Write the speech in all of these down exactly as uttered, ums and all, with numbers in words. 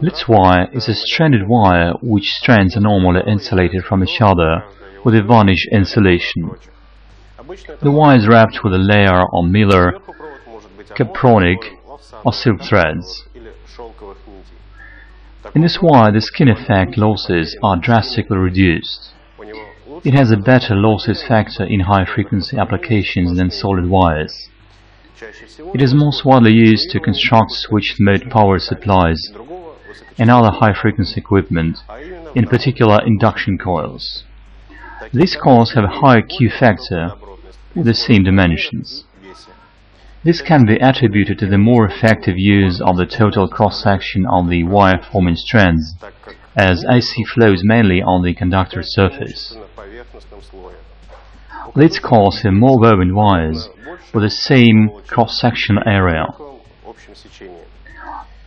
Litz wire is a stranded wire which strands are normally insulated from each other with a varnish insulation. The wire is wrapped with a layer of mylar, capronic or silk threads. In this wire, the skin effect losses are drastically reduced. It has a better losses factor in high-frequency applications than solid wires. It is most widely used to construct switched-mode power supplies and other high-frequency equipment, in particular induction coils. These coils have a higher Q factor with the same dimensions. This can be attributed to the more effective use of the total cross-section of the wire-forming strands, as I C flows mainly on the conductor surface. Litz coils have more woven wires with the same cross-section area.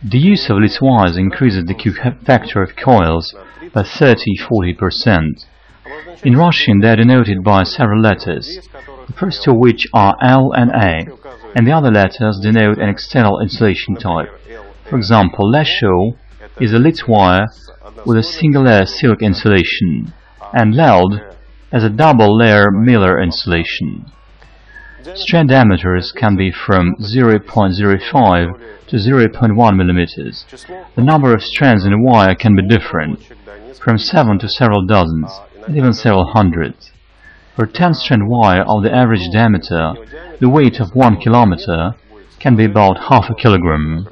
The use of Litz wires increases the Q factor of coils by thirty to forty percent. In Russian they are denoted by several letters, the first two of which are L and A, and the other letters denote an external insulation type. For example, LESHO is a Litz wire with a single-layer silk insulation, and LELD as a double-layer mylar insulation. Strand diameters can be from zero point zero five to zero point one millimeters. The number of strands in a wire can be different, from seven to several dozens, and even several hundreds. Per ten-strand wire of the average diameter, the weight of one kilometer can be about half a kilogram.